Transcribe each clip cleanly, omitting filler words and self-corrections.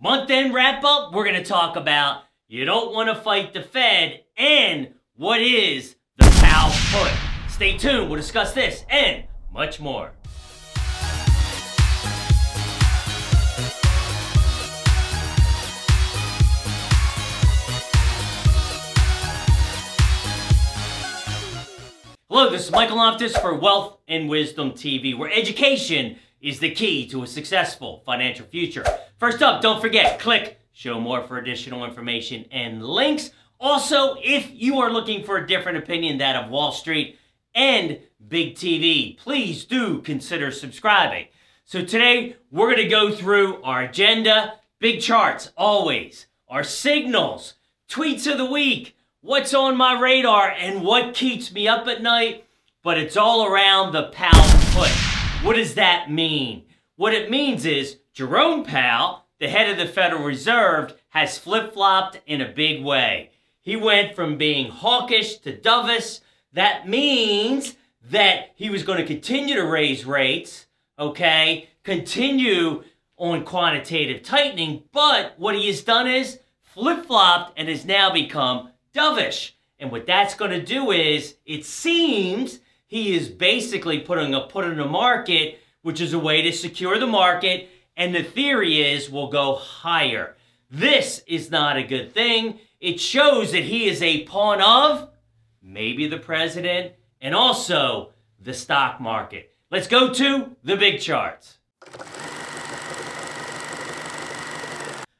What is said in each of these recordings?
Month-end wrap-up, we're going to talk about you don't want to fight the Fed and what is the Powell Put. Stay tuned, we'll discuss this and much more. Hello, this is Michael Loftus for Wealth and Wisdom TV, where education is the key to a successful financial future. First up, don't forget, click show more for additional information and links. Also, if you are looking for a different opinion, that of Wall Street and Big TV, please do consider subscribing. So today, we're going to go through our agenda, big charts, always, our signals, tweets of the week, what's on my radar, and what keeps me up at night, but it's all around the Powell Put. What does that mean? What it means is Jerome Powell, the head of the Federal Reserve, has flip-flopped in a big way. He went from being hawkish to dovish. That means that he was going to continue to raise rates, okay, continue on quantitative tightening, but what he has done is flip-flopped and has now become dovish. And what that's going to do is, it seems, he is basically putting a put in the market, which is a way to secure the market, and the theory is we'll go higher. This is not a good thing. It shows that he is a pawn of maybe the president and also the stock market. Let's go to the big charts.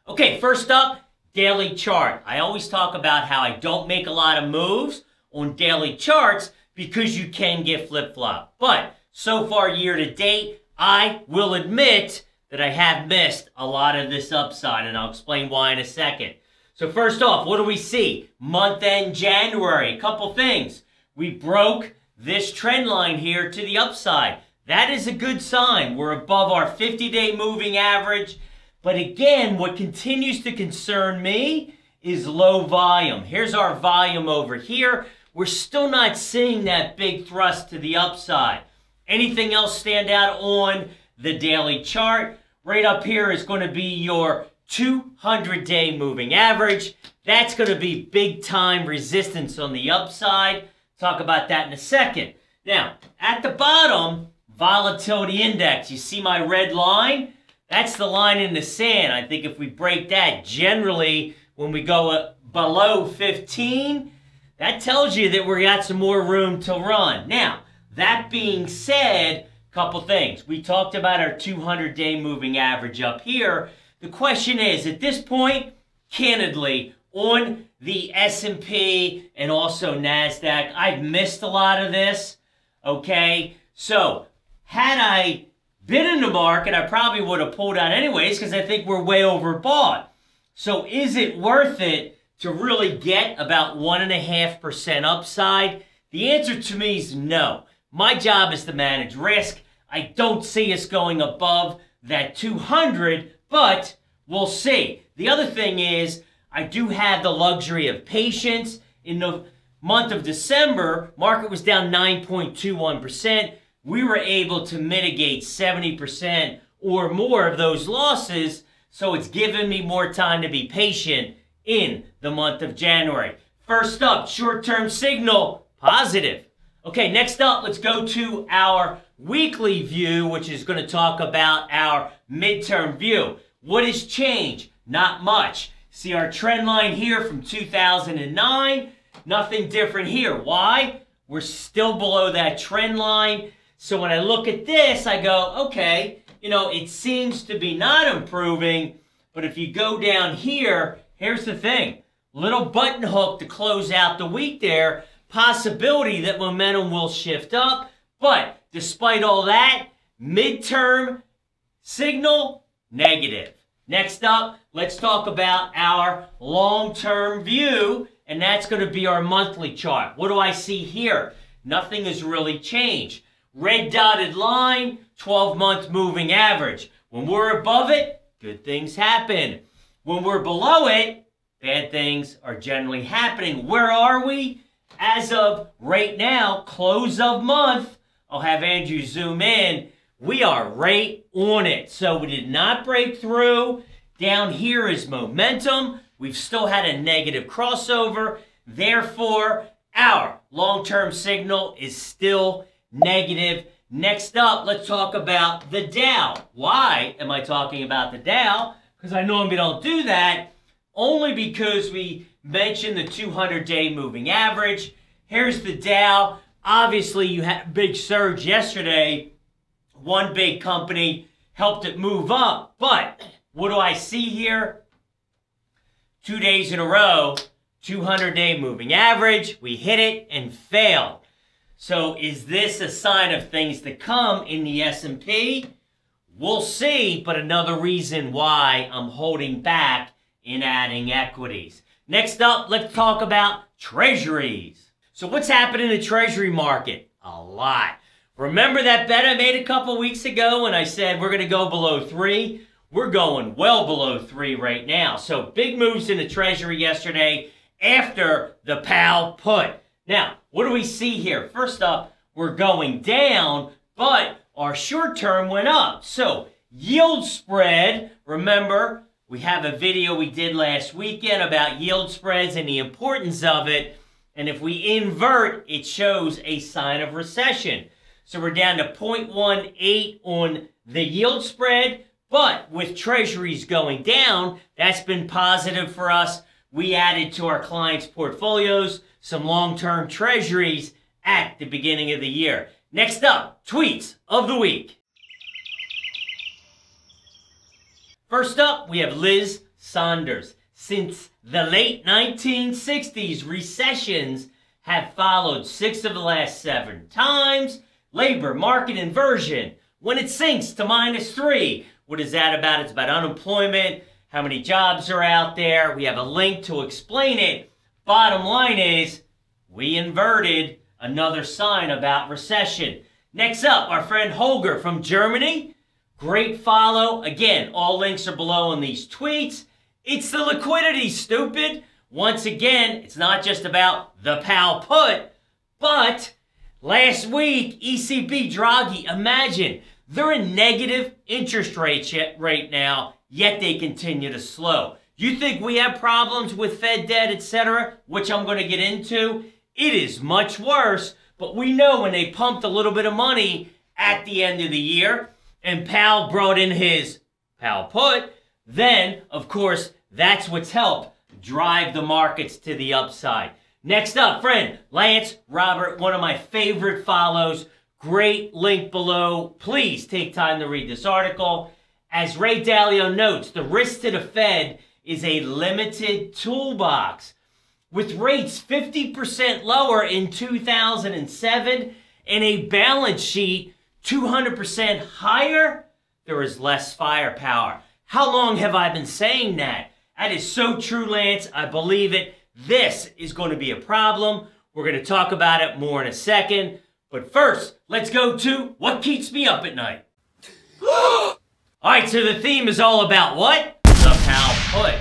Okay, first up, daily chart. I always talk about how I don't make a lot of moves on daily charts because you can get flip-flop. But so far year to date, I will admit that I have missed a lot of this upside, and I'll explain why in a second. So first off, what do we see? Month-end January, a couple things. We broke this trend line here to the upside. That is a good sign. We're above our 50-day moving average. But again, what continues to concern me is low volume. Here's our volume over here. We're still not seeing that big thrust to the upside. Anything else stand out on the daily chart? Right up here is going to be your 200-day moving average. That's going to be big-time resistance on the upside. Talk about that in a second. Now, at the bottom, volatility index. You see my red line? That's the line in the sand. I think if we break that, generally, when we go below 15, that tells you that we got some more room to run. Now, that being said, a couple things. We talked about our 200-day moving average up here. The question is, at this point, candidly, on the S&P and also NASDAQ, I've missed a lot of this, okay? So, had I been in the market, I probably would have pulled out anyways because I think we're way overbought. So, is it worth it to really get about 1.5% upside? The answer to me is no. My job is to manage risk. I don't see us going above that 200, but we'll see. The other thing is, I do have the luxury of patience. In the month of December, market was down 9.21%. We were able to mitigate 70% or more of those losses, so it's given me more time to be patient in the month of January. First up, short-term signal, positive. Okay, next up, let's go to our weekly view, which is going to talk about our midterm view. What has changed? Not much. See our trend line here from 2009? Nothing different here. Why? We're still below that trend line. So when I look at this, I go, okay, you know, it seems to be not improving, but if you go down here, here's the thing, little button hook to close out the week there, possibility that momentum will shift up, but despite all that, midterm signal, negative. Next up, let's talk about our long-term view, and that's going to be our monthly chart. What do I see here? Nothing has really changed. Red dotted line, 12-month moving average. When we're above it, good things happen. When we're below it, bad things are generally happening. Where are we? As of right now, close of month, I'll have Andrew zoom in, we are right on it. So we did not break through. Down here is momentum. We've still had a negative crossover. Therefore, our long-term signal is still negative. Next up, let's talk about the Dow. Why am I talking about the Dow? Because I normally don't do that, only because we mentioned the 200-day moving average. Here's the Dow. Obviously, you had a big surge yesterday. One big company helped it move up. But what do I see here? 2 days in a row, 200-day moving average. We hit it and failed. So is this a sign of things to come in the S&P? We'll see, but another reason why I'm holding back in adding equities. Next up, let's talk about treasuries. So what's happened in the treasury market? A lot. Remember that bet I made a couple weeks ago when I said we're going to go below 3? We're going well below 3 right now. So big moves in the treasury yesterday after the Powell put. Now, what do we see here? First up, we're going down, but our short term went up. So yield spread, remember, we have a video we did last weekend about yield spreads and the importance of it. And if we invert, it shows a sign of recession. So we're down to 0.18 on the yield spread. But with treasuries going down, that's been positive for us. We added to our clients' portfolios some long-term treasuries at the beginning of the year. Next up, tweets of the week. First up, we have Liz Sonders. Since the late 1960s, recessions have followed 6 of the last 7 times. Labor market inversion. When it sinks to -3, what is that about? It's about unemployment, how many jobs are out there. We have a link to explain it. Bottom line is, we inverted, another sign about recession. Next up, our friend Holger from Germany. Great follow. Again, all links are below on these tweets. It's the liquidity, stupid. Once again, it's not just about the Powell put, but last week, ECB Draghi, imagine, they're in negative interest rates right now, yet they continue to slow. You think we have problems with Fed debt, etc., which I'm going to get into? It is much worse, but we know when they pumped a little bit of money at the end of the year, and Powell brought in his Powell put, then, of course, that's what's helped drive the markets to the upside. Next up, friend, Lance Robert, one of my favorite follows. Great link below. Please take time to read this article. As Ray Dalio notes, the risk to the Fed is a limited toolbox. With rates 50% lower in 2007 and a balance sheet 200% higher, there is less firepower. How long have I been saying that? That is so true, Lance. I believe it. This is going to be a problem. We're going to talk about it more in a second. But first, let's go to what keeps me up at night. All right, so the theme is all about what? The Powell put.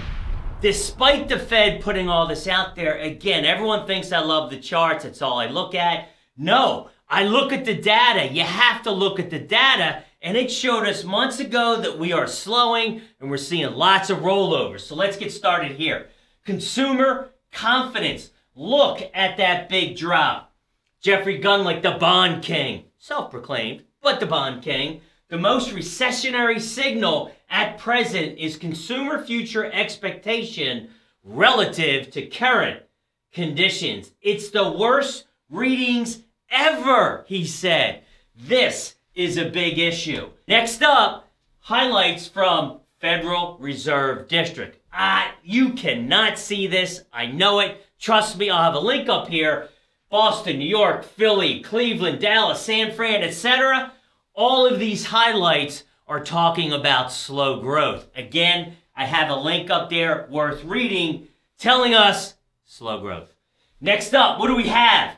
Despite the Fed putting all this out there, again, everyone thinks I love the charts. That's all I look at. No. I look at the data. You have to look at the data, and it showed us months ago that we are slowing and we're seeing lots of rollovers. So let's get started here. Consumer confidence. Look at that big drop. Jeffrey Gundlach, the bond king, self-proclaimed, but the bond king. The most recessionary signal at present is consumer future expectation relative to current conditions. It's the worst readings ever, he said. This is a big issue. Next up, highlights from Federal Reserve District. You cannot see this. I know it. Trust me, I'll have a link up here. Boston, New York, Philly, Cleveland, Dallas, San Fran, etc. All of these highlights are talking about slow growth. Again, I have a link up there worth reading telling us slow growth. Next up, what do we have?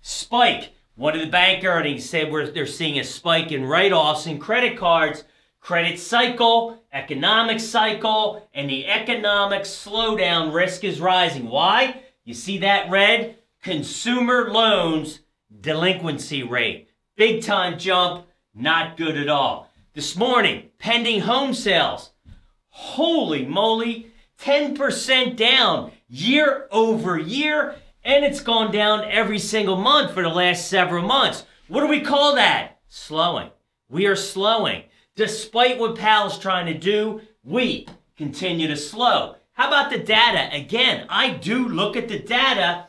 Spike. One of the bank earnings said they're seeing a spike in write-offs in credit cards. Credit cycle, economic cycle, and the economic slowdown risk is rising. Why? You see that red? Consumer loans delinquency rate. Big time jump, not good at all. This morning, pending home sales. Holy moly, 10% down year over year, and it's gone down every single month for the last several months. What do we call that? Slowing. We are slowing. Despite what Powell's trying to do, we continue to slow. How about the data? Again, I do look at the data.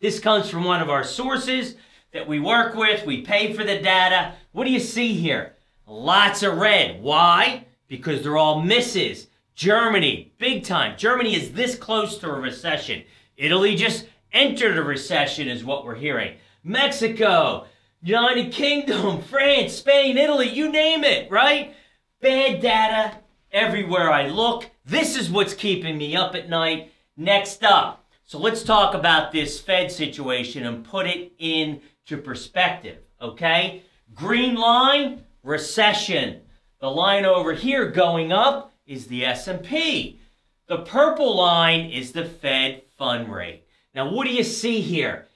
This comes from one of our sources that we work with. We pay for the data. What do you see here? Lots of red. Why? Because they're all misses. Germany, big time. Germany is this close to a recession. Italy just entered a recession is what we're hearing. Mexico, United Kingdom, France, Spain, Italy, you name it, right? Bad data everywhere I look. This is what's keeping me up at night. Next up, so let's talk about this Fed situation and put it into perspective, okay? Green line, recession. The line over here going up is the S&P. The purple line is the Fed fund rate. Now, what do you see here?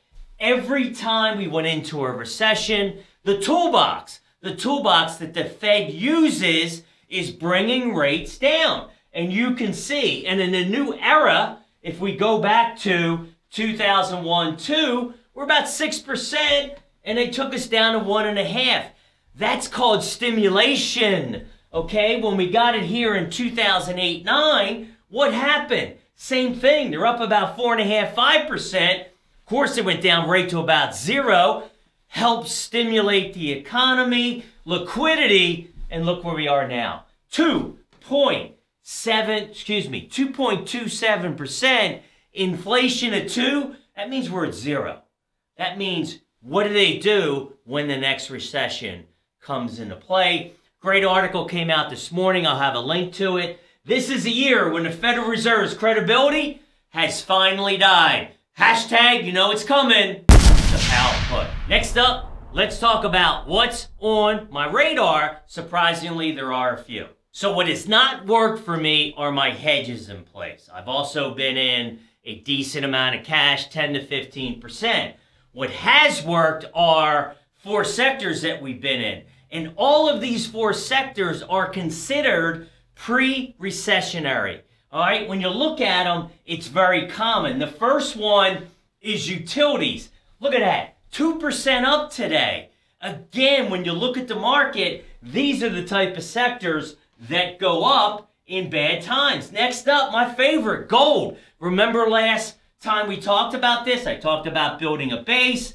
Every time we went into a recession, the toolbox that the Fed uses is bringing rates down. And you can see, and in the new era, if we go back to 2001-2, we're about 6%, and they took us down to 1.5. That's called stimulation, okay? When we got it here in 2008-9, what happened? Same thing, they're up about 4.5, 5%. Of course, it went down right to about 0, helped stimulate the economy, liquidity, and look where we are now. 2.27%, inflation at 2, that means we're at 0. That means what do they do when the next recession comes into play? Great article came out this morning, I'll have a link to it. This is a year when the Federal Reserve's credibility has finally died. Hashtag, you know it's coming, the Powell Put. Next up, let's talk about what's on my radar. Surprisingly, there are a few. So what has not worked for me are my hedges in place. I've also been in a decent amount of cash, 10 to 15%. What has worked are 4 sectors that we've been in. And all of these 4 sectors are considered pre-recessionary. All right, when you look at them, it's very common. The first one is utilities. Look at that, 2% up today. Again, when you look at the market, these are the type of sectors that go up in bad times. Next up, my favorite, gold. Remember last time we talked about this? I talked about building a base.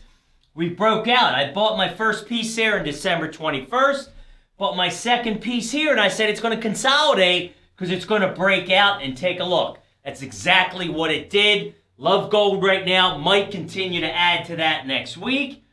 We broke out. I bought my first piece there on December 21st, bought my second piece here, and I said it's going to consolidate because it's going to break out and take a look. That's exactly what it did. Love gold right now. Might continue to add to that next week.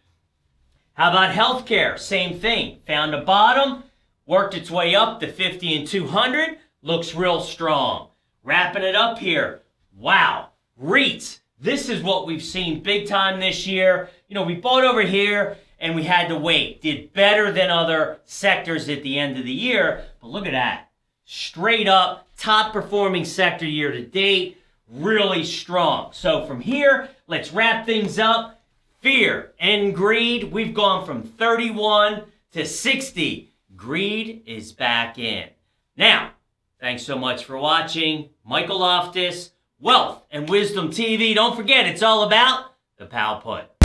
How about healthcare? Same thing. Found a bottom. Worked its way up to 50 and 200. Looks real strong. Wrapping it up here. Wow. REITs. This is what we've seen big time this year. You know, we bought over here and we had to wait. Did better than other sectors at the end of the year. But look at that. Straight up, top performing sector year to date. Really strong. So from here, let's wrap things up. Fear and greed. We've gone from 31 to 60. Greed is back in. Now, thanks so much for watching. Michael Loftus, Wealth and Wisdom TV. Don't forget, it's all about the Powell Put.